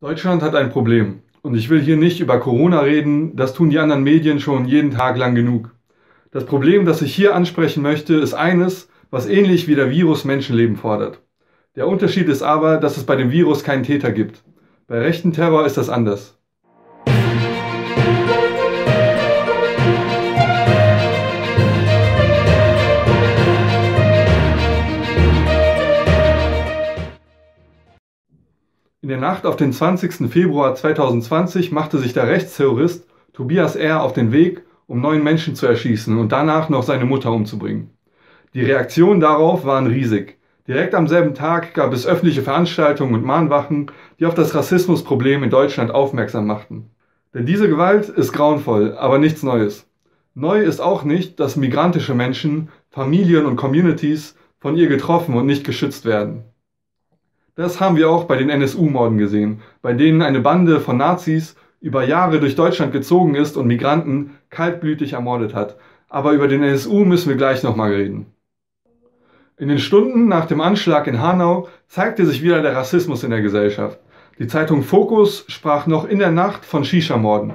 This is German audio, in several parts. Deutschland hat ein Problem. Und ich will hier nicht über Corona reden, das tun die anderen Medien schon jeden Tag lang genug. Das Problem, das ich hier ansprechen möchte, ist eines, was ähnlich wie der Virus Menschenleben fordert. Der Unterschied ist aber, dass es bei dem Virus keinen Täter gibt. Bei rechten Terror ist das anders. In der Nacht auf den 20. Februar 2020 machte sich der Rechtsterrorist Tobias R. auf den Weg, um 9 Menschen zu erschießen und danach noch seine Mutter umzubringen. Die Reaktionen darauf waren riesig. Direkt am selben Tag gab es öffentliche Veranstaltungen und Mahnwachen, die auf das Rassismusproblem in Deutschland aufmerksam machten. Denn diese Gewalt ist grauenvoll, aber nichts Neues. Neu ist auch nicht, dass migrantische Menschen, Familien und Communities von ihr getroffen und nicht geschützt werden. Das haben wir auch bei den NSU-Morden gesehen, bei denen eine Bande von Nazis über Jahre durch Deutschland gezogen ist und Migranten kaltblütig ermordet hat. Aber über den NSU müssen wir gleich nochmal reden. In den Stunden nach dem Anschlag in Hanau zeigte sich wieder der Rassismus in der Gesellschaft. Die Zeitung Focus sprach noch in der Nacht von Shisha-Morden.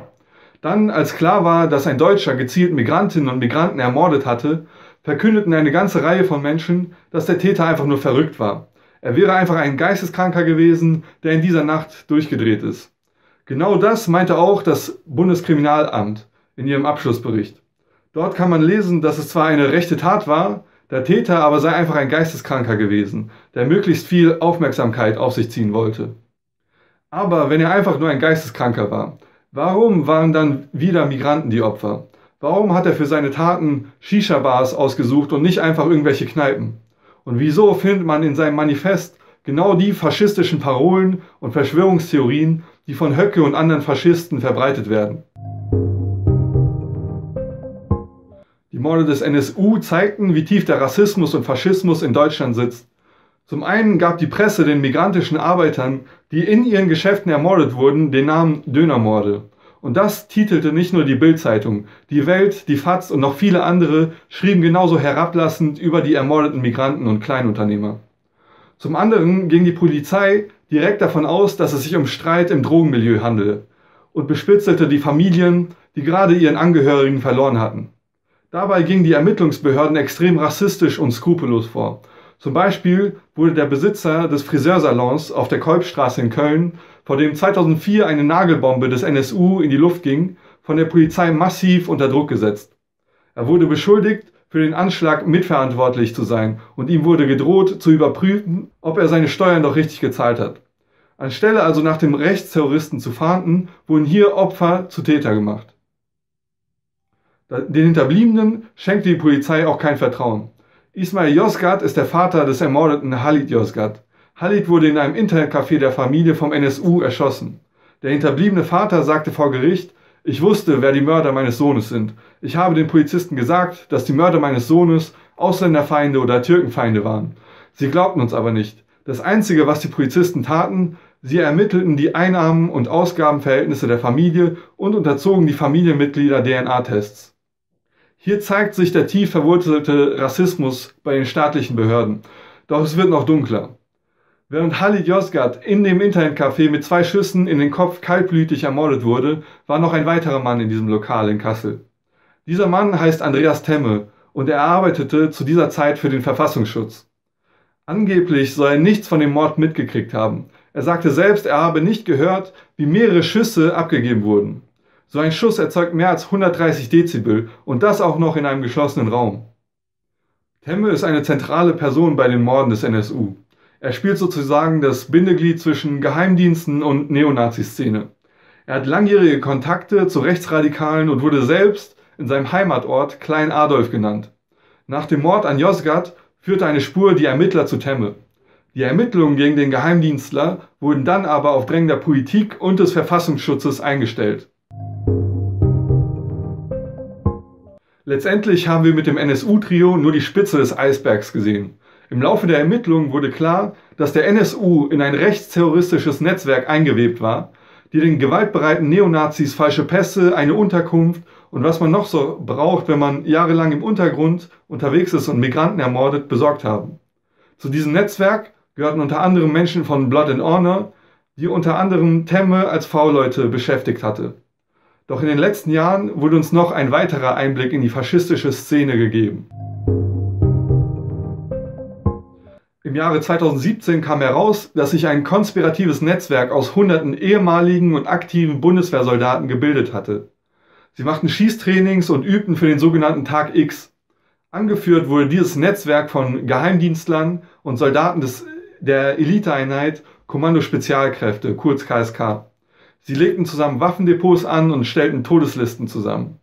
Dann, als klar war, dass ein Deutscher gezielt Migrantinnen und Migranten ermordet hatte, verkündeten eine ganze Reihe von Menschen, dass der Täter einfach nur verrückt war. Er wäre einfach ein Geisteskranker gewesen, der in dieser Nacht durchgedreht ist. Genau das meinte auch das Bundeskriminalamt in ihrem Abschlussbericht. Dort kann man lesen, dass es zwar eine rechte Tat war, der Täter aber sei einfach ein Geisteskranker gewesen, der möglichst viel Aufmerksamkeit auf sich ziehen wollte. Aber wenn er einfach nur ein Geisteskranker war, warum waren dann wieder Migranten die Opfer? Warum hat er für seine Taten Shisha-Bars ausgesucht und nicht einfach irgendwelche Kneipen? Und wieso findet man in seinem Manifest genau die faschistischen Parolen und Verschwörungstheorien, die von Höcke und anderen Faschisten verbreitet werden? Die Morde des NSU zeigten, wie tief der Rassismus und Faschismus in Deutschland sitzt. Zum einen gab die Presse den migrantischen Arbeitern, die in ihren Geschäften ermordet wurden, den Namen Dönermorde. Und das titelte nicht nur die Bildzeitung. Die Welt, die FAZ und noch viele andere schrieben genauso herablassend über die ermordeten Migranten und Kleinunternehmer. Zum anderen ging die Polizei direkt davon aus, dass es sich um Streit im Drogenmilieu handele und bespitzelte die Familien, die gerade ihren Angehörigen verloren hatten. Dabei gingen die Ermittlungsbehörden extrem rassistisch und skrupellos vor. Zum Beispiel wurde der Besitzer des Friseursalons auf der Kolbstraße in Köln, vor dem 2004 eine Nagelbombe des NSU in die Luft ging, von der Polizei massiv unter Druck gesetzt. Er wurde beschuldigt, für den Anschlag mitverantwortlich zu sein und ihm wurde gedroht, zu überprüfen, ob er seine Steuern doch richtig gezahlt hat. Anstelle also nach dem Rechtsterroristen zu fahnden, wurden hier Opfer zu Täter gemacht. Den Hinterbliebenen schenkte die Polizei auch kein Vertrauen. Ismail Yozgat ist der Vater des ermordeten Halit Yozgat. Halit wurde in einem Internetcafé der Familie vom NSU erschossen. Der hinterbliebene Vater sagte vor Gericht, ich wusste, wer die Mörder meines Sohnes sind. Ich habe den Polizisten gesagt, dass die Mörder meines Sohnes Ausländerfeinde oder Türkenfeinde waren. Sie glaubten uns aber nicht. Das Einzige, was die Polizisten taten, sie ermittelten die Einnahmen- und Ausgabenverhältnisse der Familie und unterzogen die Familienmitglieder DNA-Tests. Hier zeigt sich der tief verwurzelte Rassismus bei den staatlichen Behörden. Doch es wird noch dunkler. Während Halit Yozgat in dem Internetcafé mit 2 Schüssen in den Kopf kaltblütig ermordet wurde, war noch ein weiterer Mann in diesem Lokal in Kassel. Dieser Mann heißt Andreas Temme und er arbeitete zu dieser Zeit für den Verfassungsschutz. Angeblich soll er nichts von dem Mord mitgekriegt haben. Er sagte selbst, er habe nicht gehört, wie mehrere Schüsse abgegeben wurden. So ein Schuss erzeugt mehr als 130 Dezibel und das auch noch in einem geschlossenen Raum. Temme ist eine zentrale Person bei den Morden des NSU. Er spielt sozusagen das Bindeglied zwischen Geheimdiensten und Neonazi-Szene. Er hat langjährige Kontakte zu Rechtsradikalen und wurde selbst in seinem Heimatort Klein Adolf genannt. Nach dem Mord an Yozgat führte eine Spur die Ermittler zu Temme. Die Ermittlungen gegen den Geheimdienstler wurden dann aber auf Drängen der Politik und des Verfassungsschutzes eingestellt. Letztendlich haben wir mit dem NSU-Trio nur die Spitze des Eisbergs gesehen. Im Laufe der Ermittlungen wurde klar, dass der NSU in ein rechtsterroristisches Netzwerk eingewebt war, die den gewaltbereiten Neonazis falsche Pässe, eine Unterkunft und was man noch so braucht, wenn man jahrelang im Untergrund unterwegs ist und Migranten ermordet, besorgt haben. Zu diesem Netzwerk gehörten unter anderem Menschen von Blood and Honor, die unter anderem Temme als V-Leute beschäftigt hatte. Doch in den letzten Jahren wurde uns noch ein weiterer Einblick in die faschistische Szene gegeben. Im Jahre 2017 kam heraus, dass sich ein konspiratives Netzwerk aus hunderten ehemaligen und aktiven Bundeswehrsoldaten gebildet hatte. Sie machten Schießtrainings und übten für den sogenannten Tag X. Angeführt wurde dieses Netzwerk von Geheimdienstlern und Soldaten der Eliteeinheit Kommandospezialkräfte, kurz KSK. Sie legten zusammen Waffendepots an und stellten Todeslisten zusammen.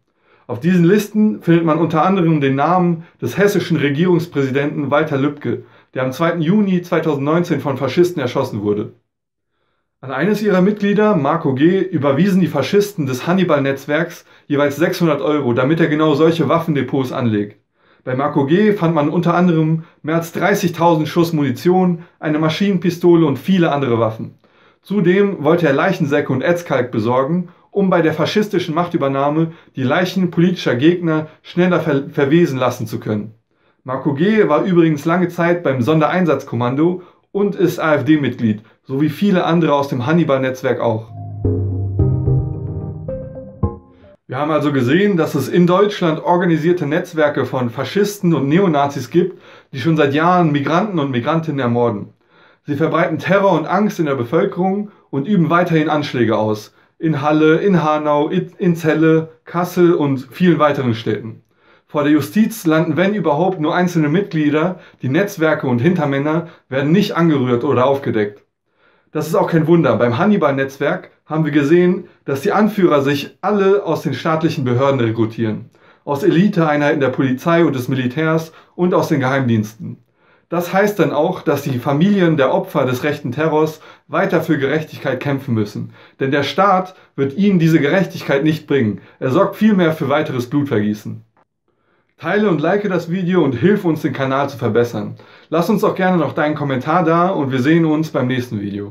Auf diesen Listen findet man unter anderem den Namen des hessischen Regierungspräsidenten Walter Lübcke, der am 2. Juni 2019 von Faschisten erschossen wurde. An eines ihrer Mitglieder, Marco G., überwiesen die Faschisten des Hannibal-Netzwerks jeweils 600 €, damit er genau solche Waffendepots anlegt. Bei Marco G. fand man unter anderem mehr als 30.000 Schuss Munition, eine Maschinenpistole und viele andere Waffen. Zudem wollte er Leichensäcke und Ätzkalk besorgen, um bei der faschistischen Machtübernahme die Leichen politischer Gegner schneller verwesen lassen zu können. Marco G. war übrigens lange Zeit beim Sondereinsatzkommando und ist AfD-Mitglied, sowie viele andere aus dem Hannibal-Netzwerk auch. Wir haben also gesehen, dass es in Deutschland organisierte Netzwerke von Faschisten und Neonazis gibt, die schon seit Jahren Migranten und Migrantinnen ermorden. Sie verbreiten Terror und Angst in der Bevölkerung und üben weiterhin Anschläge aus. In Halle, in Hanau, in Celle, Kassel und vielen weiteren Städten. Vor der Justiz landen, wenn überhaupt, nur einzelne Mitglieder. Die Netzwerke und Hintermänner werden nicht angerührt oder aufgedeckt. Das ist auch kein Wunder. Beim Hannibal-Netzwerk haben wir gesehen, dass die Anführer sich alle aus den staatlichen Behörden rekrutieren. Aus Eliteeinheiten der Polizei und des Militärs und aus den Geheimdiensten. Das heißt dann auch, dass die Familien der Opfer des rechten Terrors weiter für Gerechtigkeit kämpfen müssen. Denn der Staat wird ihnen diese Gerechtigkeit nicht bringen. Er sorgt vielmehr für weiteres Blutvergießen. Teile und like das Video und hilf uns, den Kanal zu verbessern. Lass uns auch gerne noch deinen Kommentar da und wir sehen uns beim nächsten Video.